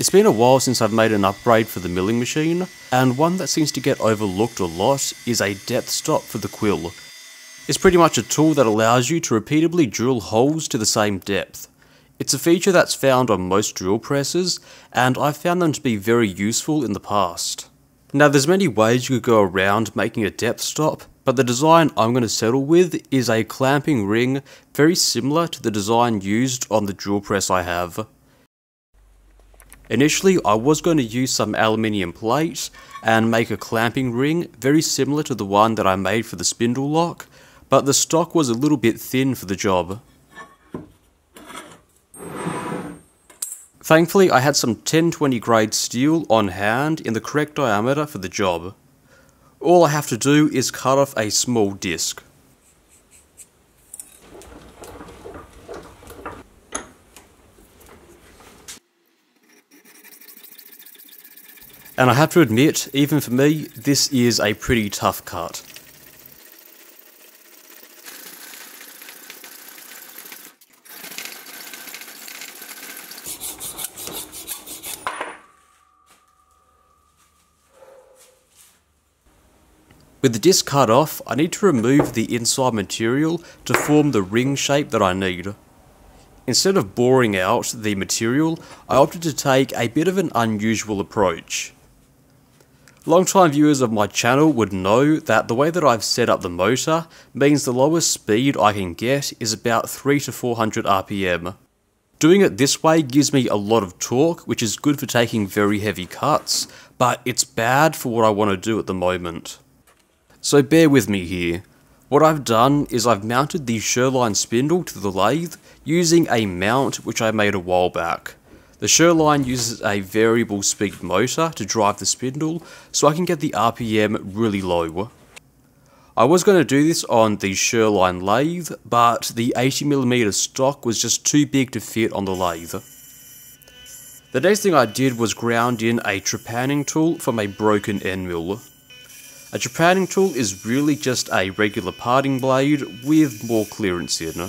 It's been a while since I've made an upgrade for the milling machine, and one that seems to get overlooked a lot is a depth stop for the quill. It's pretty much a tool that allows you to repeatedly drill holes to the same depth. It's a feature that's found on most drill presses, and I've found them to be very useful in the past. Now there's many ways you could go around making a depth stop, but the design I'm going to settle with is a clamping ring very similar to the design used on the drill press I have. Initially I was going to use some aluminium plate and make a clamping ring very similar to the one that I made for the spindle lock, but the stock was a little bit thin for the job. Thankfully I had some 1020 grade steel on hand in the correct diameter for the job. All I have to do is cut off a small disc. And I have to admit, even for me, this is a pretty tough cut. With the disc cut off, I need to remove the inside material to form the ring shape that I need. Instead of boring out the material, I opted to take a bit of an unusual approach. Long-time viewers of my channel would know that the way that I've set up the motor means the lowest speed I can get is about 300 to 400 RPM. Doing it this way gives me a lot of torque, which is good for taking very heavy cuts, but it's bad for what I want to do at the moment. So bear with me here. What I've done is I've mounted the Sherline spindle to the lathe using a mount which I made a while back. The Sherline uses a variable speed motor to drive the spindle, so I can get the RPM really low. I was going to do this on the Sherline lathe, but the 80mm stock was just too big to fit on the lathe. The next thing I did was ground in a trepanning tool from a broken end mill. A trepanning tool is really just a regular parting blade with more clearance in.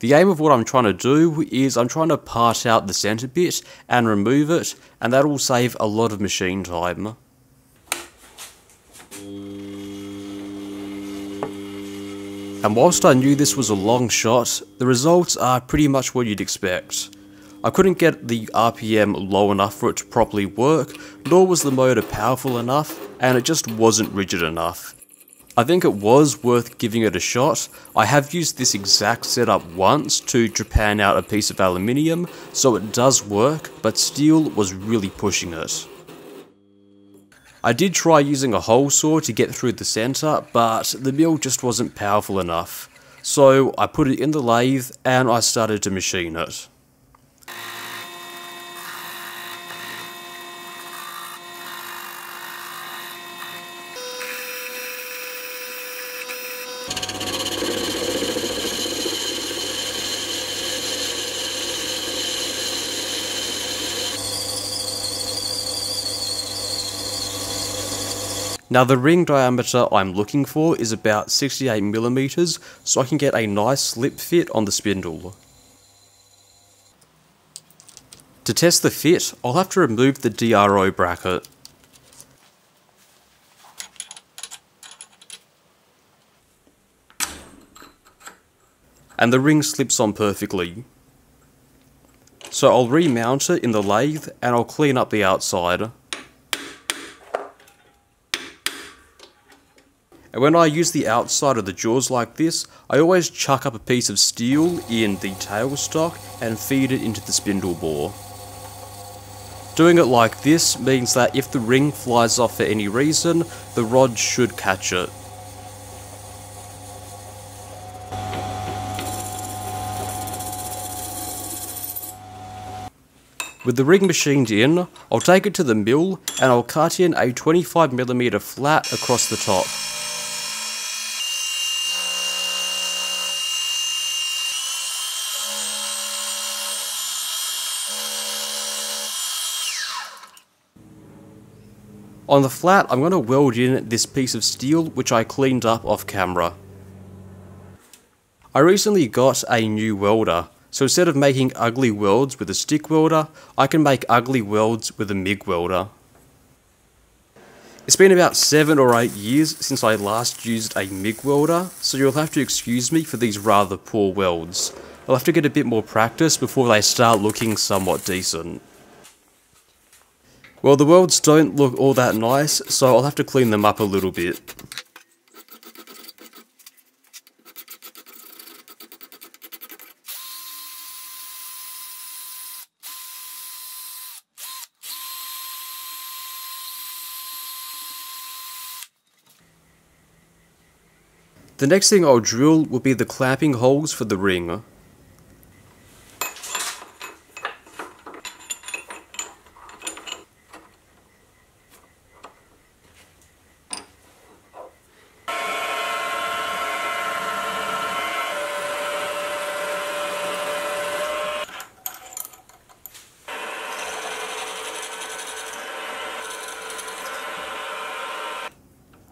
The aim of what I'm trying to do is I'm trying to part out the center bit and remove it, and that will save a lot of machine time. And whilst I knew this was a long shot, the results are pretty much what you'd expect. I couldn't get the RPM low enough for it to properly work, nor was the motor powerful enough, and it just wasn't rigid enough. I think it was worth giving it a shot. I have used this exact setup once to trepan out a piece of aluminium, so it does work, but steel was really pushing it. I did try using a hole saw to get through the center, but the mill just wasn't powerful enough. So I put it in the lathe and I started to machine it. Now the ring diameter I'm looking for is about 68mm, so I can get a nice slip fit on the spindle. To test the fit, I'll have to remove the DRO bracket. And the ring slips on perfectly. So I'll remount it in the lathe and I'll clean up the outside. And when I use the outside of the jaws like this, I always chuck up a piece of steel in the tailstock and feed it into the spindle bore. Doing it like this means that if the ring flies off for any reason, the rod should catch it. With the ring machined in, I'll take it to the mill and I'll cut in a 25mm flat across the top. On the flat, I'm going to weld in this piece of steel which I cleaned up off camera. I recently got a new welder, so instead of making ugly welds with a stick welder, I can make ugly welds with a MIG welder. It's been about 7 or 8 years since I last used a MIG welder, so you'll have to excuse me for these rather poor welds. I'll have to get a bit more practice before they start looking somewhat decent. Well, the welds don't look all that nice, so I'll have to clean them up a little bit. The next thing I'll drill will be the clamping holes for the ring.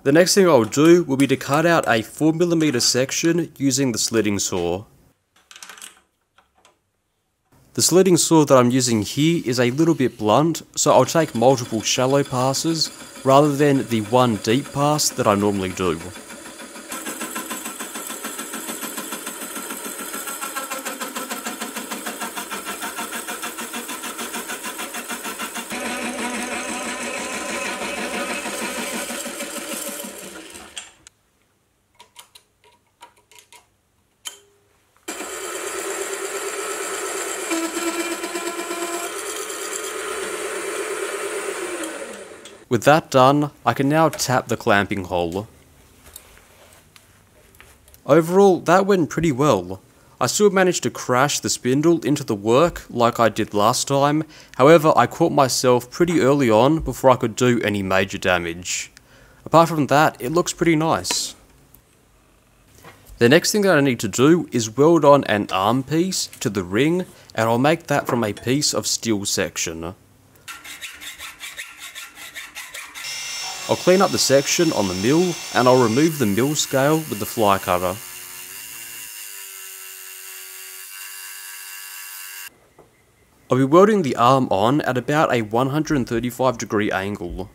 The next thing I'll do will be to cut out a 4mm section using the slitting saw. The slitting saw that I'm using here is a little bit blunt, so I'll take multiple shallow passes rather than the one deep pass that I normally do. With that done, I can now tap the clamping hole. Overall, that went pretty well. I still managed to crash the spindle into the work like I did last time, however I caught myself pretty early on before I could do any major damage. Apart from that, it looks pretty nice. The next thing that I need to do is weld on an arm piece to the ring, and I'll make that from a piece of steel section. I'll clean up the section on the mill, and I'll remove the mill scale with the fly cutter. I'll be welding the arm on at about a 135-degree angle.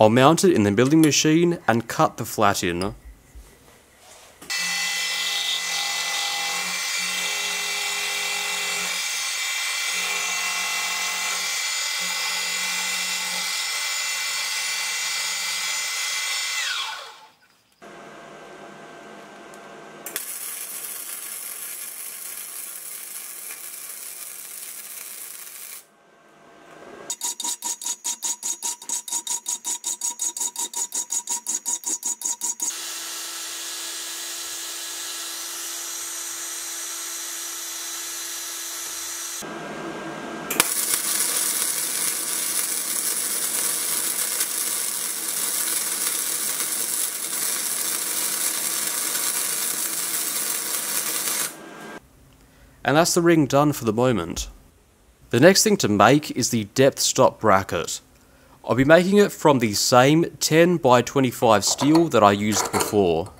I'll mount it in the milling machine and cut the flat in. And that's the ring done for the moment. The next thing to make is the depth stop bracket. I'll be making it from the same 10x25 steel that I used before.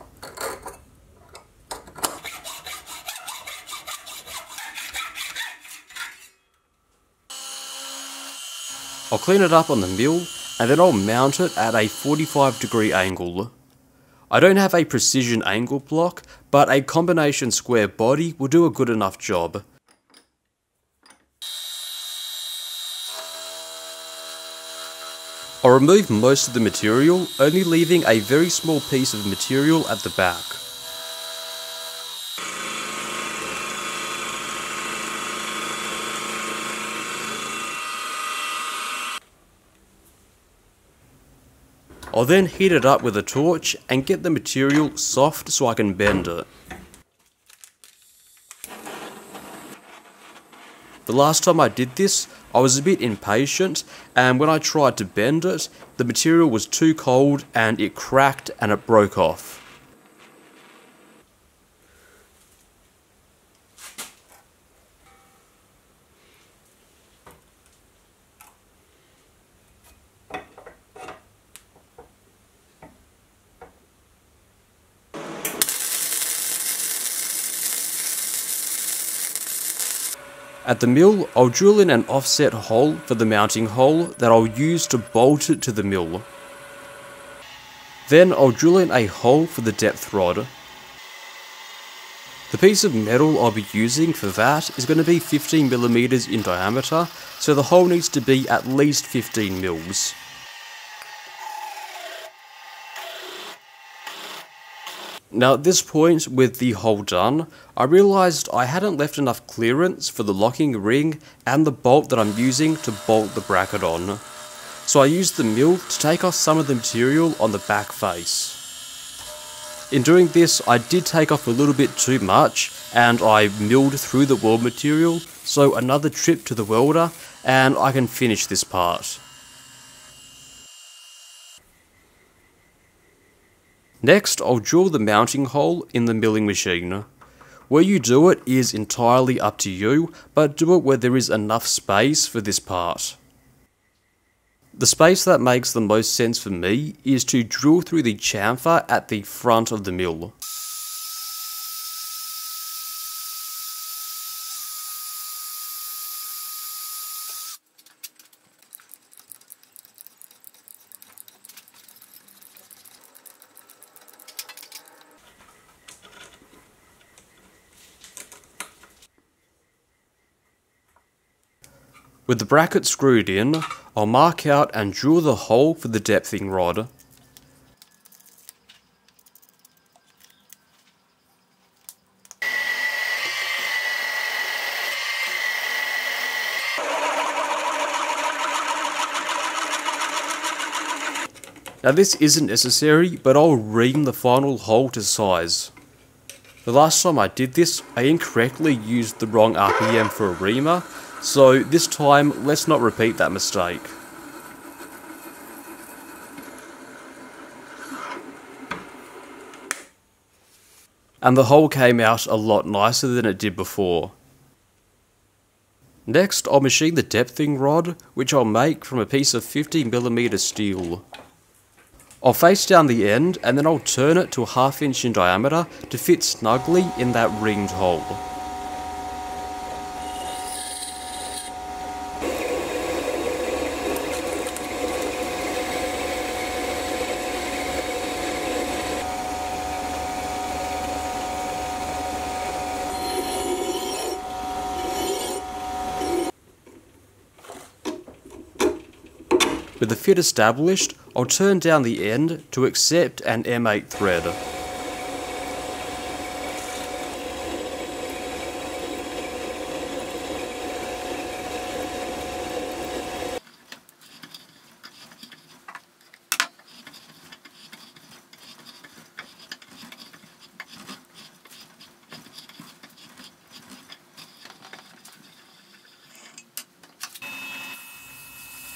I'll clean it up on the mill, and then I'll mount it at a 45-degree angle. I don't have a precision angle block, but a combination square body will do a good enough job. I'll remove most of the material, only leaving a very small piece of material at the back. I'll then heat it up with a torch and get the material soft so I can bend it. The last time I did this, I was a bit impatient, and when I tried to bend it, the material was too cold and it cracked and it broke off. At the mill, I'll drill in an offset hole for the mounting hole that I'll use to bolt it to the mill. Then I'll drill in a hole for the depth rod. The piece of metal I'll be using for that is going to be 15mm in diameter, so the hole needs to be at least 15mm. Now at this point, with the hole done, I realised I hadn't left enough clearance for the locking ring and the bolt that I'm using to bolt the bracket on. So I used the mill to take off some of the material on the back face. In doing this, I did take off a little bit too much, and I milled through the weld material, so another trip to the welder, and I can finish this part. Next, I'll drill the mounting hole in the milling machine. Where you do it is entirely up to you, but do it where there is enough space for this part. The space that makes the most sense for me is to drill through the chamfer at the front of the mill. With the bracket screwed in, I'll mark out and drill the hole for the depthing rod. Now this isn't necessary, but I'll ream the final hole to size. The last time I did this, I incorrectly used the wrong RPM for a reamer, so this time, let's not repeat that mistake. And the hole came out a lot nicer than it did before. Next, I'll machine the depthing rod, which I'll make from a piece of 50mm steel. I'll face down the end, and then I'll turn it to a 1/2 inch in diameter to fit snugly in that ringed hole. With the fit established, I'll turn down the end to accept an M8 thread.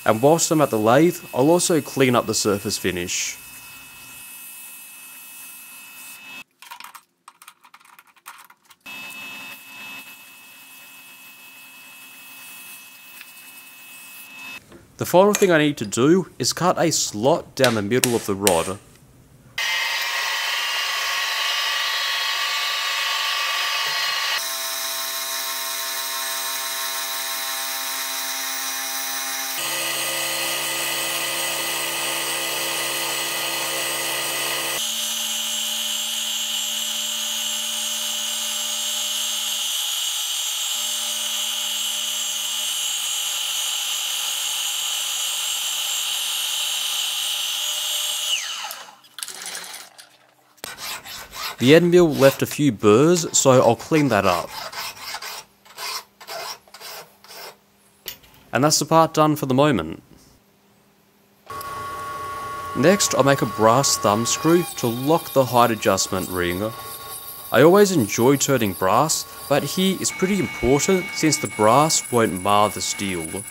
And whilst I'm at the lathe, I'll also clean up the surface finish. The final thing I need to do is cut a slot down the middle of the rod. The end mill left a few burrs, so I'll clean that up. And that's the part done for the moment. Next, I'll make a brass thumb screw to lock the height adjustment ring. I always enjoy turning brass, but here it's pretty important since the brass won't mar the steel.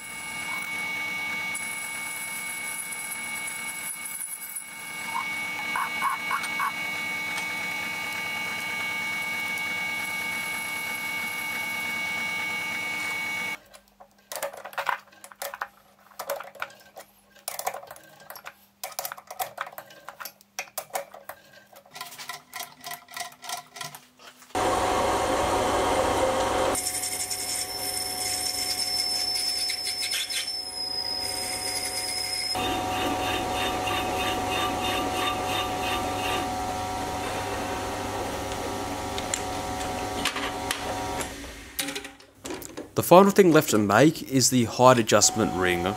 The final thing left to make is the height adjustment ring.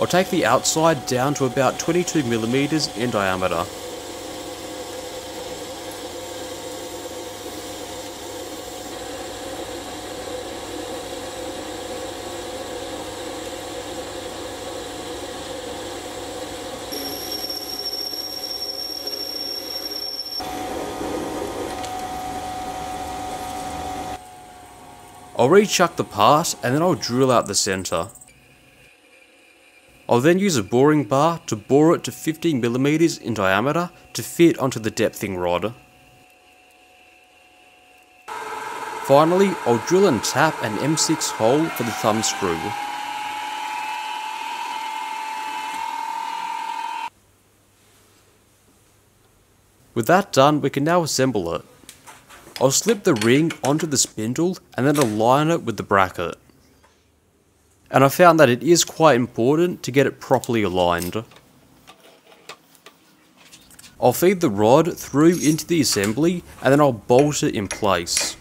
I'll take the outside down to about 22mm in diameter. I'll rechuck the part and then I'll drill out the centre. I'll then use a boring bar to bore it to 15mm in diameter to fit onto the depthing rod. Finally, I'll drill and tap an M6 hole for the thumb screw. With that done, we can now assemble it. I'll slip the ring onto the spindle and then align it with the bracket. And I found that it is quite important to get it properly aligned. I'll feed the rod through into the assembly and then I'll bolt it in place.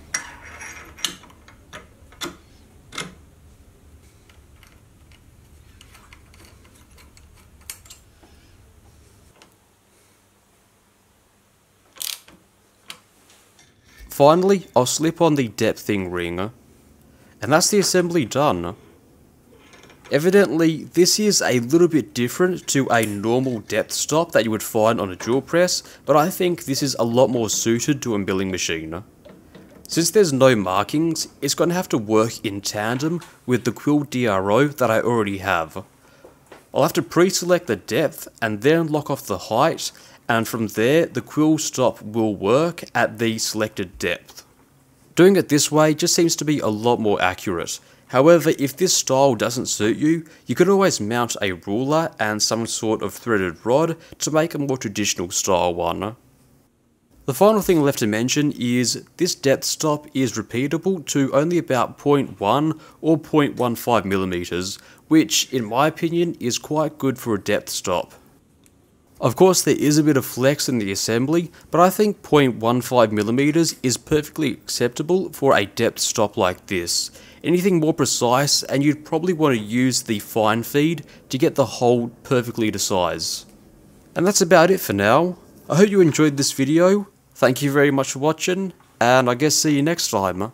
Finally, I'll slip on the depthing ring. And that's the assembly done. Evidently, this is a little bit different to a normal depth stop that you would find on a drill press, but I think this is a lot more suited to a milling machine. Since there's no markings, it's going to have to work in tandem with the Quill DRO that I already have. I'll have to pre-select the depth and then lock off the height, and from there the quill stop will work at the selected depth. Doing it this way just seems to be a lot more accurate. However, if this style doesn't suit you, you can always mount a ruler and some sort of threaded rod to make a more traditional style one. The final thing left to mention is this depth stop is repeatable to only about 0.1 or 0.15mm, which in my opinion is quite good for a depth stop. Of course, there is a bit of flex in the assembly, but I think 0.15mm is perfectly acceptable for a depth stop like this. Anything more precise, and you'd probably want to use the fine feed to get the hole perfectly to size. And that's about it for now. I hope you enjoyed this video. Thank you very much for watching, and I guess see you next time.